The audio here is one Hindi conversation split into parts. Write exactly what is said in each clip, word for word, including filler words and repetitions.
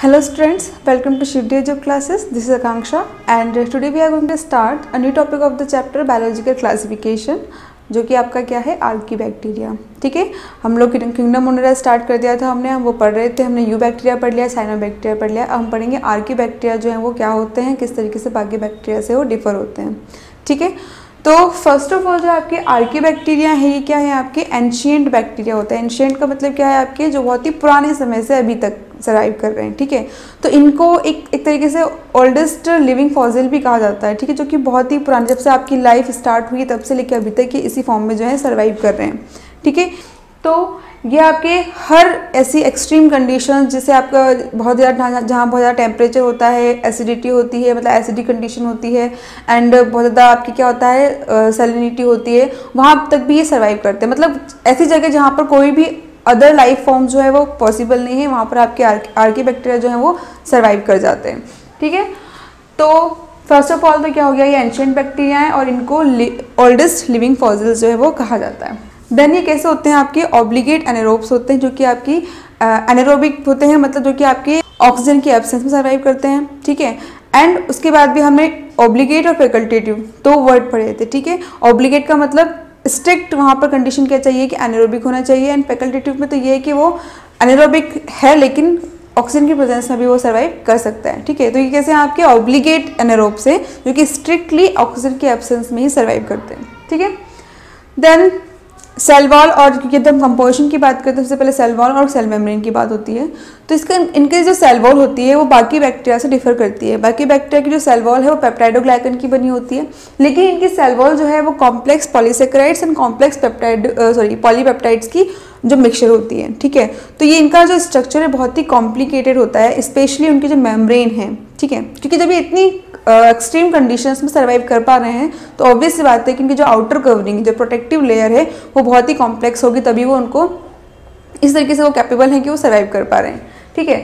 Hello students, welcome to Shiv-D EduHub classes. This is Akanksha and today we are going to start a new topic of the chapter biological classification, जो कि आपका क्या है आर्कीबैक्टीरिया. ठीक है, हम लोग किंगडम ओनेरा स्टार्ट कर दिया था हमने, हम वो पढ़ रहे थे. हमने यू बैक्टीरिया पढ़ लिया, साइनोबैक्टीरिया पढ़ लिया. अब हम पढ़ेंगे आर्कीबैक्टीरिया जो है वो क्या होते हैं, किस तरीके से बाकी बैक्टीरिया से वो डिफर होते हैं. ठीक है, तो फर्स्ट ऑफ ऑल जो आपके आर्कीबैक्टीरिया है ये क्या है, आपके एंशिएंट बैक्टीरिया होता है. एंशिएंट का मतलब क्या है, आपके जो बहुत ही पुराने समय से अभी तक सराइव कर रहे हैं. ठीक है, तो इनको एक एक तरीके से ओल्डेस्ट लिविंग फॉसिल भी कहा जाता है. ठीक है, जो कि बहुत ही पुराने, जब से आपकी लाइफ स्टार्ट हुई तब से लेकर अभी तक ये इसी फॉर्म में जो है सर्वाइव कर रहे हैं. ठीक है, तो ये आपके हर ऐसी एक्सट्रीम कंडीशन, जैसे आपका बहुत ज़्यादा जहाँ बहुत ज़्यादा टेम्परेचर होता है, एसिडिटी होती है, मतलब एसिडिक कंडीशन होती है, एंड बहुत ज़्यादा आपकी क्या होता है सैलिनिटी होती है, वहाँ तक भी ये सर्वाइव करते हैं. मतलब ऐसी जगह जहाँ पर कोई भी अदर लाइफ फॉर्म जो है वो पॉसिबल नहीं है, वहाँ पर आपके आर्कीबैक्टीरिया जो है वो सर्वाइव कर जाते हैं. ठीक है, तो फर्स्ट ऑफ ऑल तो क्या हो गया, ये एंशिएंट बैक्टीरिया है और इनको ओल्डेस्ट लिविंग फॉसिल्स जो है वो कहा जाता है. देन ये कैसे होते हैं, आपके ऑब्लिगेट एनारोब्स होते हैं, जो कि आपकी एनारोबिक होते हैं, मतलब जो कि आपके ऑक्सीजन की एब्सेंस में सर्वाइव करते हैं. ठीक है, एंड उसके बाद भी हमने ऑब्लिगेट और फैकल्टेटिव दो वर्ड पढ़े थे. ठीक है, ऑब्लिगेट का मतलब स्ट्रिक्ट वहाँ पर कंडीशन क्या चाहिए कि एनारोबिक होना चाहिए, एंड फैकल्टेटिव में तो ये है कि वो एनारोबिक है लेकिन ऑक्सीजन की प्रेजेंस में भी वो सर्वाइव कर सकता है. ठीक है, तो ये कैसे हैं आपके ऑब्लिगेट एनारोब्स हैं, जो कि स्ट्रिक्टली ऑक्सीजन की एब्सेंस में ही सर्वाइव करते हैं. ठीक है, देन सेल वॉल, और क्योंकि हम कंपोजिशन की बात करते हैं सबसे पहले सेल वॉल और सेल मेम्ब्रेन की बात होती है, तो इसका इनके जो सेल वॉल होती है वो बाकी बैक्टीरिया से डिफर करती है. बाकी बैक्टीरिया की जो सेल वॉल है वो पेप्टाइडोग्लाइकन की बनी होती है, लेकिन इनकी सेल वॉल जो है वो complex polysaccharides and complex peptide sorry polypeptides की जो मिक्सचर होती है. ठीक है, तो ये इनका जो स्ट्रक्चर है बहुत ही कॉम्प्लिकेटेड होता है, स्पेशली उनकी जो मेम्ब्रेन है. ठीक है, क्योंकि जब ये इतनी एक्सट्रीम uh, कंडीशंस में सर्वाइव कर पा रहे हैं तो ऑब्वियस सी बात है कि उनकी जो आउटर कवरिंग जो प्रोटेक्टिव लेयर है वो बहुत ही कॉम्प्लेक्स होगी, तभी वो उनको इस तरीके से वो कैपेबल हैं कि वो सर्वाइव कर पा रहे हैं. ठीक है,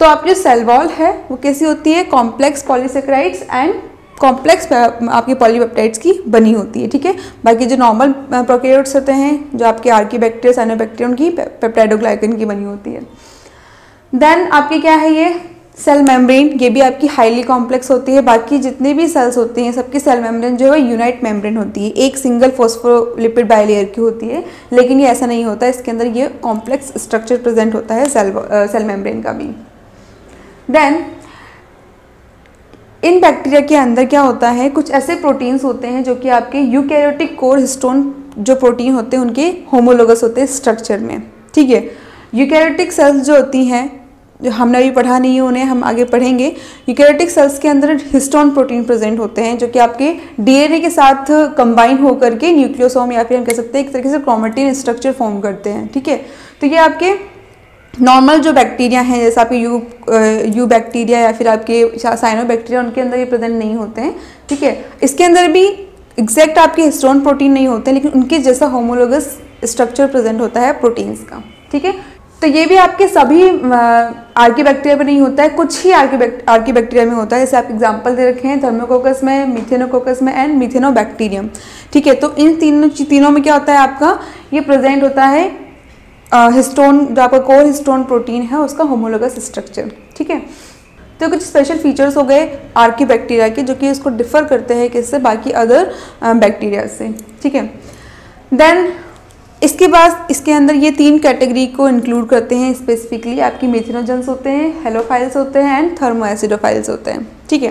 तो आपकी जो सेल वॉल है वो कैसी होती है, कॉम्प्लेक्स पॉलीसेक्राइड्स एंड कॉम्प्लेक्स आपकी पॉलीपेप्टाइड्स की बनी होती है. ठीक है, बाकी जो नॉर्मल प्रोकैरियोट्स होते हैं, जो आपके आर्कीबैक्टीरिया साइनोबैक्टीरिया, उनकी पेप्टाइडोग्लाइकन की बनी होती है. देन आपके क्या है ये सेल मेम्ब्रेन, ये भी आपकी हाईली कॉम्प्लेक्स होती है. बाकी जितने भी सेल्स होती हैं सबकी सेल मेम्ब्रेन जो है यूनाइट मेम्ब्रेन होती है, एक सिंगल फॉस्फोलिपिड बाइलेयर की होती है, लेकिन ये ऐसा नहीं होता, इसके अंदर ये कॉम्प्लेक्स स्ट्रक्चर प्रेजेंट होता है सेल सेल मेम्ब्रेन का भी. देन इन बैक्टीरिया के अंदर क्या होता है, कुछ ऐसे प्रोटीन्स होते हैं जो कि आपके यूकैरियोटिक कोर हिस्टोन जो प्रोटीन होते हैं उनके होमोलोगस होते हैं स्ट्रक्चर में. ठीक है, यूकैरियोटिक सेल्स जो होती हैं, जो हमने अभी पढ़ा नहीं है उन्हें हम आगे पढ़ेंगे. यूकैरियोटिक सेल्स के अंदर हिस्टोन प्रोटीन प्रेजेंट होते हैं, जो कि आपके डीएनए के साथ कंबाइन होकर के न्यूक्लियोसोम या फिर हम कह सकते हैं एक तरीके से क्रोमेटिन स्ट्रक्चर फॉर्म करते हैं. ठीक है, तो ये आपके नॉर्मल जो बैक्टीरिया हैं, जैसे आपके यू यू बैक्टीरिया या फिर आपके साइनोबैक्टीरिया, उनके अंदर ये प्रेजेंट नहीं होते हैं. ठीक है, इसके अंदर भी एग्जैक्ट आपके हिस्टोन प्रोटीन नहीं होते, लेकिन उनके जैसा होमोलोगस स्ट्रक्चर प्रेजेंट होता है प्रोटीन्स का. ठीक है, तो ये भी आपके सभी आर्कीबैक्टीरिया में नहीं होता है, कुछ ही आर्कीबैक्टीरिया में होता है. जैसे आप एग्जांपल दे रखे हैं थर्मोकोकस में, मिथेनोकोकस में एंड मिथेनोबैक्टीरियम. ठीक है, तो इन तीनों तीनों में क्या होता है आपका ये प्रेजेंट होता है हिस्टोन, जो आपका कोर हिस्टोन प्रोटीन है उसका होमोलोगस स्ट्रक्चर. ठीक है, तो कुछ स्पेशल फीचर्स हो गए आर्कीबैक्टीरिया के, जो कि इसको डिफर करते हैं किससे, बाकी अदर बैक्टीरिया से. ठीक है, देन इसके बाद इसके अंदर ये तीन कैटेगरी को इंक्लूड करते हैं स्पेसिफिकली, आपकी मेथेनोजेंस होते हैं, हैलोफाइल्स होते हैं एंड थर्मोएसिडोफाइल्स होते हैं. ठीक है,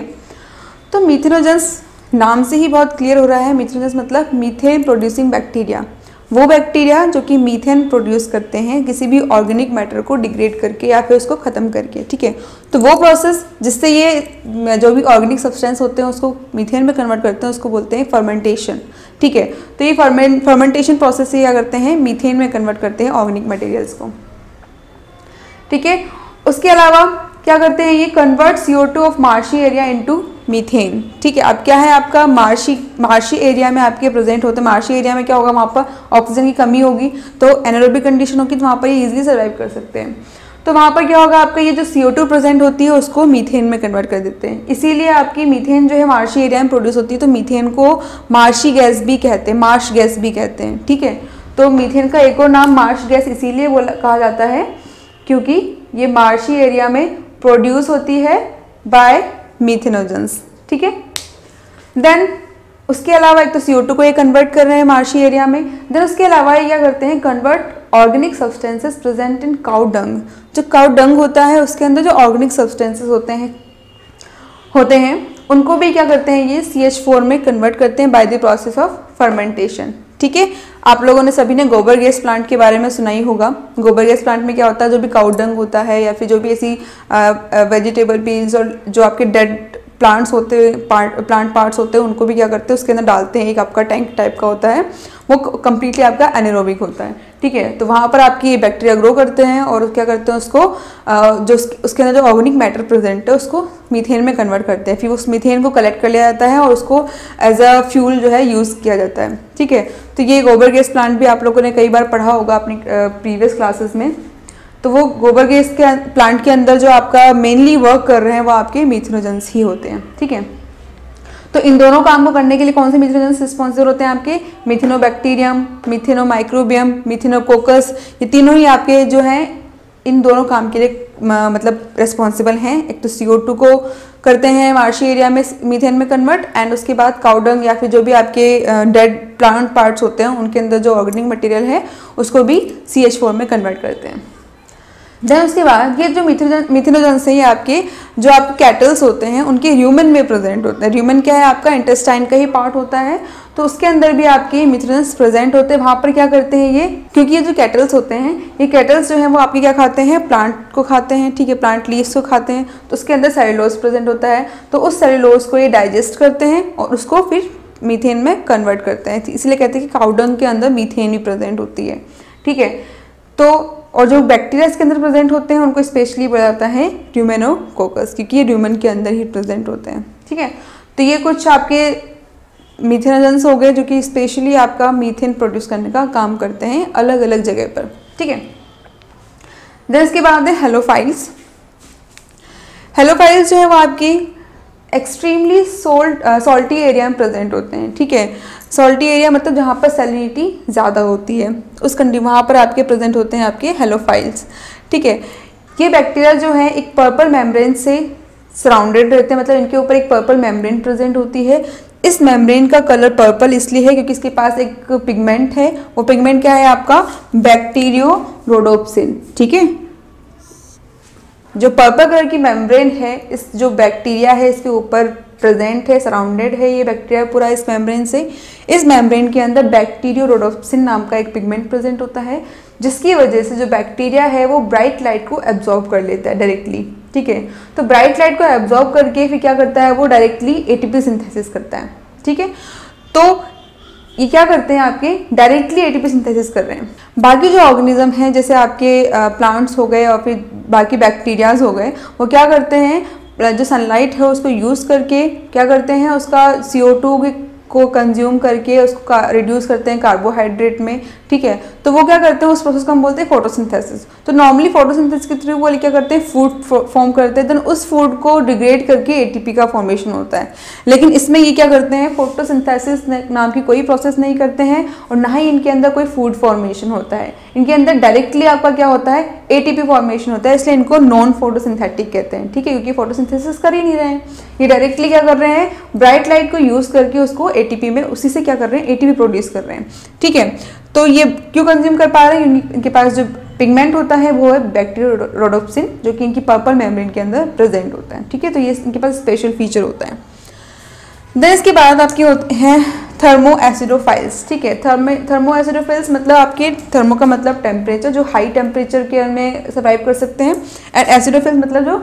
तो मेथेनोजेंस नाम से ही बहुत क्लियर हो रहा है, मेथेनोजेंस मतलब मीथेन प्रोड्यूसिंग बैक्टीरिया, वो बैक्टीरिया जो कि मीथेन प्रोड्यूस करते हैं किसी भी ऑर्गेनिक मैटर को डिग्रेड करके या फिर उसको ख़त्म करके. ठीक है, तो वो प्रोसेस जिससे ये जो भी ऑर्गेनिक सब्सटेंस होते हैं उसको मीथेन में कन्वर्ट करते हैं, उसको बोलते हैं फर्मेंटेशन. ठीक है, तो ये फर्में फर्मेंटेशन प्रोसेस से क्या करते हैं, मीथेन में कन्वर्ट करते हैं ऑर्गेनिक मटेरियल्स को. ठीक है, उसके अलावा क्या करते हैं ये convert C O two of marshy area into methane. ठीक है, अब क्या है आपका मार्शी मार्शी एरिया में आपके प्रेजेंट होते हैं, मार्शी एरिया में क्या होगा, वहाँ पर ऑक्सीजन की कमी होगी, तो एनारोबिक कंडीशन होगी, तो वहाँ पर ये इजीली सर्वाइव कर सकते हैं. तो वहाँ पर क्या होगा आपका ये जो सी ओ टू प्रेजेंट होती है उसको मीथेन में कन्वर्ट कर देते हैं, इसीलिए आपकी मीथेन जो है मार्शी एरिया में प्रोड्यूस होती है, तो मीथेन को मार्शी गैस भी कहते हैं, मार्श गैस भी कहते हैं. ठीक है, तो मीथेन का एक और नाम मार्श गैस इसीलिए बोला कहा जाता है क्योंकि ये मार्शी एरिया में प्रोड्यूस होती है बाय मीथेनोजेंस। ठीक है, देन उसके अलावा एक तो सी ओ टू को ये कन्वर्ट कर रहे हैं मार्शी एरिया में, देन उसके अलावा ये क्या करते हैं, convert organic substances present in cow dung. जो काउ डंग होता है उसके अंदर जो ऑर्गेनिक सब्सटेंसेस होते हैं होते हैं उनको भी क्या करते हैं, ये सी एच फोर में कन्वर्ट करते हैं by the process of fermentation. ठीक है, आप लोगों ने सभी ने गोबर गैस प्लांट के बारे में सुना ही होगा। गोबर गैस प्लांट में क्या होता है, जो भी काउ डंग होता है या फिर जो भी ऐसी वेजिटेबल पील्स और जो आपके डेड प्लांट्स होते हैं, प्लांट पार्ट्स होते हैं, उनको भी क्या करते हैं उसके अंदर डालते हैं। एक आपका टैंक टाइप का होता है, वो कम्प्लीटली आपका एनारोबिक होता है। ठीक है, तो वहाँ पर आपकी बैक्टीरिया ग्रो करते हैं और क्या करते हैं उसको जो उसके अंदर जो ऑर्गेनिक मैटर प्रेजेंट है उसको मीथेन में कन्वर्ट करते हैं। फिर उस मीथेन को कलेक्ट कर लिया जाता है और उसको एज अ फ्यूल जो है यूज़ किया जाता है। ठीक है, तो ये गोबर गैस प्लांट भी आप लोगों ने कई बार पढ़ा होगा अपनी प्रीवियस क्लासेस में। तो वो गोबर गैस के प्लांट के अंदर जो आपका मेनली वर्क कर रहे हैं वो आपके मीथेनोजेंस ही होते हैं। ठीक है, तो इन दोनों काम को करने के लिए कौन से मीथेनोजेंस रिस्पॉन्सिबल होते हैं, आपके मेथेनोबैक्टीरियम, मेथेनोमाइक्रोबियम, मेथेनोकोकस, ये तीनों ही आपके जो हैं इन दोनों काम के लिए मतलब रिस्पॉन्सिबल हैं। एक तो सी ओ टू को करते हैं मार्शी एरिया में मीथेन में कन्वर्ट, एंड उसके बाद काउडंग या फिर जो भी आपके डेड प्लांट पार्ट्स होते हैं उनके अंदर जो ऑर्गेनिक मटेरियल है उसको भी सी एच फोर में कन्वर्ट करते हैं। देन उसके बाद ये जो मीथेनोजेंस हैं ये आपके जो आपके कैटल्स होते हैं उनके ह्यूमन में प्रेजेंट होते हैं। ह्यूमन क्या है, आपका इंटेस्टाइन का ही पार्ट होता है, तो उसके अंदर भी आपके मीथेनोजेंस प्रेजेंट होते हैं। वहाँ पर क्या करते हैं ये, क्योंकि ये जो कैटल्स होते हैं ये कैटल्स जो हैं वो आपके क्या खाते हैं, प्लांट को खाते हैं। ठीक है, प्लांट लीव्स को खाते हैं, तो उसके अंदर सेलुलोज प्रेजेंट होता है, तो उस सेलुलोज को ये डाइजेस्ट करते हैं और उसको फिर मीथेन में कन्वर्ट करते हैं। इसलिए कहते हैं कि काउडंग के अंदर मीथेन भी प्रेजेंट होती है। ठीक है, तो और जो बैक्टीरिया इसके अंदर प्रेजेंट होते हैं उनको स्पेशली बोला जाता है रूमेनोकोकस, क्योंकि ये रूमेन के अंदर ही प्रेजेंट होते हैं। ठीक है, तो ये कुछ आपके मीथेनोजेंस हो गए जो कि स्पेशली आपका मीथेन प्रोड्यूस करने का काम करते हैं अलग अलग जगह पर। ठीक है, देन इसके बाद है हेलोफाइल्स। हेलोफाइल्स जो है वो आपकी एक्सट्रीमली सोल्ट सॉल्टी एरिया में प्रेजेंट होते हैं। ठीक है, सॉल्टी एरिया मतलब जहाँ पर सैलिनिटी ज़्यादा होती है उस कंडी वहाँ पर आपके प्रेजेंट होते हैं आपके हेलोफाइल्स। ठीक है, ये बैक्टीरिया जो है एक पर्पल मेम्ब्रेन से सराउंडेड रहते हैं, मतलब इनके ऊपर एक पर्पल मेम्ब्रेन प्रेजेंट होती है। इस मेम्ब्रेन का कलर पर्पल इसलिए है क्योंकि इसके पास एक पिगमेंट है, वो पिगमेंट क्या है आपका बैक्टीरियोरोडोप्सिन। ठीक है, जो पर्पल कलर की मेम्ब्रेन है इस जो बैक्टीरिया है इसके ऊपर प्रेजेंट है, सराउंडेड है ये बैक्टीरिया पूरा इस मेम्ब्रेन से। इस मेम्ब्रेन के अंदर बैक्टीरियोरोडोप्सिन नाम का एक पिगमेंट प्रेजेंट होता है, जिसकी वजह से जो बैक्टीरिया है वो ब्राइट लाइट को एब्जॉर्ब कर लेता है डायरेक्टली। ठीक है, तो ब्राइट लाइट को एब्जॉर्ब करके फिर क्या करता है, वो डायरेक्टली एटीपी सिंथेसिस करता है। ठीक है, तो ये क्या करते हैं आपके डायरेक्टली एटीपी सिंथेसिस कर रहे हैं। बाकी जो ऑर्गेनिज्म हैं जैसे आपके प्लांट्स हो गए और फिर बाकी बैक्टीरियाज हो गए, वो क्या करते हैं जो सनलाइट है उसको यूज़ करके क्या करते हैं, उसका सी ओ टू को कंज्यूम करके उसको रिड्यूस करते हैं कार्बोहाइड्रेट में। ठीक है, तो वो क्या करते हैं उस प्रोसेस को हम बोलते हैं फोटोसिंथेसिस। तो नॉर्मली फोटोसिंथेसिस के थ्रू वो क्या करते हैं फूड फॉर्म करते हैं, देन उस फूड को डिग्रेड करके एटीपी का फॉर्मेशन होता है। लेकिन इसमें ये क्या करते हैं, फोटोसिंथेसिस नाम की कोई प्रोसेस नहीं करते हैं और ना ही इनके अंदर कोई फूड फॉर्मेशन होता है। इनके अंदर डायरेक्टली आपका क्या होता है, एटीपी फॉर्मेशन होता है, इसलिए इनको नॉन फोटोसिंथेटिक कहते हैं। ठीक है, क्योंकि फोटोसिंथेसिस कर ही नहीं रहे हैं, ये डायरेक्टली क्या कर रहे हैं, ब्राइट लाइट को यूज़ करके उसको एटीपी में उसी से क्या कर रहे हैं, एटीपी प्रोड्यूस कर रहे हैं। ठीक है, तो ये क्यों कंज्यूम कर पा रहे हैं, इनके पास जो पिगमेंट होता है वो है बैक्टीरियोरोडोप्सिन, जो कि इनकी पर्पल मेम्ब्रेन के अंदर प्रेजेंट होता है। ठीक है, तो ये इनके पास स्पेशल फीचर होता है। देन इसके बाद आपके होते हैं थर्मोएसिडोफाइल्स। ठीक है, थर्मो थर्मोएसिडोफाइल्स मतलब आपके थर्मो का मतलब टेम्परेचर, जो हाई टेम्परेचर के में सर्वाइव कर सकते हैं, एंड एसिडोफाइल्स मतलब जो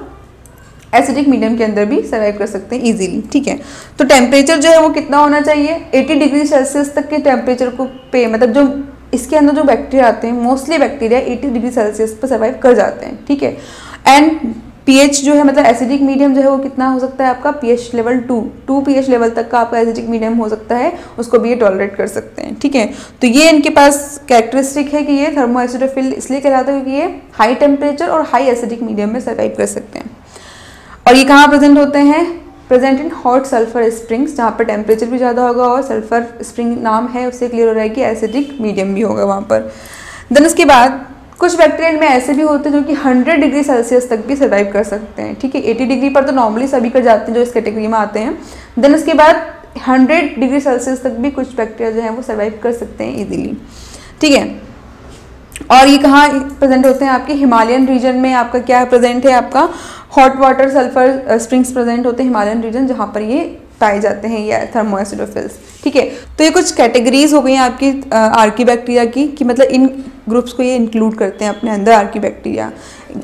एसिडिक मीडियम के अंदर भी सर्वाइव कर सकते हैं इजीली। ठीक है, तो टेम्परेचर जो है वो कितना होना चाहिए, अस्सी डिग्री सेल्सियस तक के टेम्परेचर को पे मतलब जो इसके अंदर जो बैक्टीरिया आते हैं मोस्टली बैक्टीरिया अस्सी डिग्री सेल्सियस पर सर्वाइव कर जाते हैं। ठीक है, एंड पीएच जो है मतलब एसिडिक मीडियम जो है वो कितना हो सकता है आपका, pH level two to pH level तक का आपका एसिडिक मीडियम हो सकता है, उसको भी ये टॉलरेट कर सकते हैं। ठीक है, तो ये इनके पास कैरेक्टरिस्टिक है कि ये थर्मोएसिडोफाइल इसलिए कहलाता है क्योंकि ये हाई टेम्परेचर और हाई एसिडिक मीडियम में सर्वाइव कर सकते हैं। और ये कहाँ प्रेजेंट होते हैं, present in hot sulphur springs, जहाँ पर टेम्परेचर भी ज़्यादा होगा और सल्फर स्प्रिंग नाम है उससे क्लियर हो रहा है कि एसिडिक मीडियम भी होगा वहाँ पर। देन उसके बाद कुछ बैक्टीरियल में ऐसे भी होते हैं जो कि हंड्रेड डिग्री सेल्सियस तक भी सर्वाइव कर सकते हैं, ठीक है। एटी डिग्री पर तो नॉर्मली सभी कर जाते हैं जो इस कैटेगरी में आते हैं। देन उसके बाद हंड्रेड डिग्री सेल्सियस तक भी कुछ बैक्टीरिया जो है वो सर्वाइव कर सकते हैं ईजिली, ठीक है। और ये कहाँ प्रेजेंट होते हैं? आपके हिमालयन रीजन में। आपका क्या प्रेजेंट है? आपका hot water sulphur springs present होते हैं हिमालयन रीजन, जहाँ पर ये पाए जाते हैं, ये थर्मोएसिडोफिल्स, ठीक है। तो ये कुछ कैटेगरीज हो गई हैं आपकी आर्कीबैक्टीरिया की, कि मतलब इन ग्रुप्स को ये इंक्लूड करते हैं अपने अंदर। आर्कीबैक्टीरिया,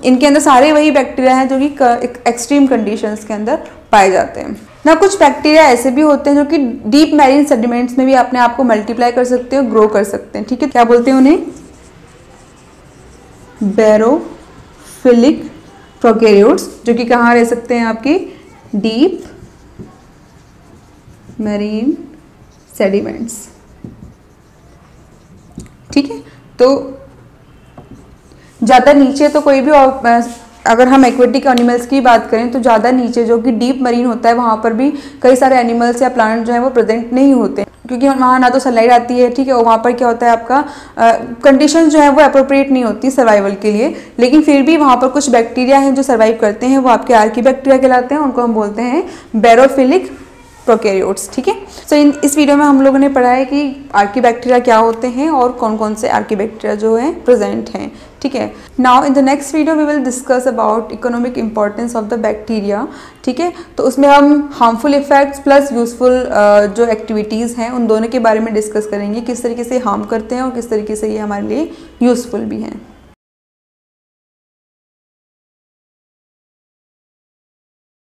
इनके अंदर सारे वही बैक्टीरिया हैं जो कि एक्सट्रीम कंडीशंस के अंदर पाए जाते हैं ना। कुछ बैक्टीरिया ऐसे भी होते हैं जो कि डीप मैरीन सेडिमेंट्स में भी अपने आप को मल्टीप्लाई कर सकते हैं, ग्रो कर सकते हैं, ठीक है। क्या बोलते हैं उन्हें? बैरोफिलिक प्रोकैरियोट्स, जो कि कहाँ रह सकते हैं? आपके डीप मैरीन सेडिमेंट्स, ठीक है। तो ज़्यादा नीचे तो कोई भी, अगर हम एक्वेटिक एनिमल्स की बात करें तो ज़्यादा नीचे जो कि डीप मरीन होता है वहाँ पर भी कई सारे एनिमल्स या प्लांट जो है वो प्रेजेंट नहीं होते, क्योंकि वहाँ ना तो सनलाइट आती है, ठीक है। और वहाँ पर क्या होता है आपका कंडीशन जो है वो अप्रोप्रिएट नहीं होती सर्वाइवल के लिए। लेकिन फिर भी वहाँ पर कुछ बैक्टीरिया हैं जो सर्वाइव करते हैं, वो आपके आर्कीबैक्टीरिया कहलाते हैं। उनको हम बोलते हैं बैरोफिलिक प्रोकैरियोट्स, ठीक है। सो इन इस वीडियो में हम लोगों ने पढ़ा है कि आर्कीबैक्टीरिया क्या होते हैं और कौन कौन से आर्कीबैक्टीरिया जो है प्रेजेंट हैं, ठीक है। Now in the next video we will discuss about economic importance of the bacteria, ठीक है। तो उसमें हम हार्मफुल इफेक्ट्स प्लस यूजफुल जो एक्टिविटीज़ हैं उन दोनों के बारे में डिस्कस करेंगे, किस तरीके से हार्म करते हैं और किस तरीके से ये हमारे लिए यूजफुल भी हैं।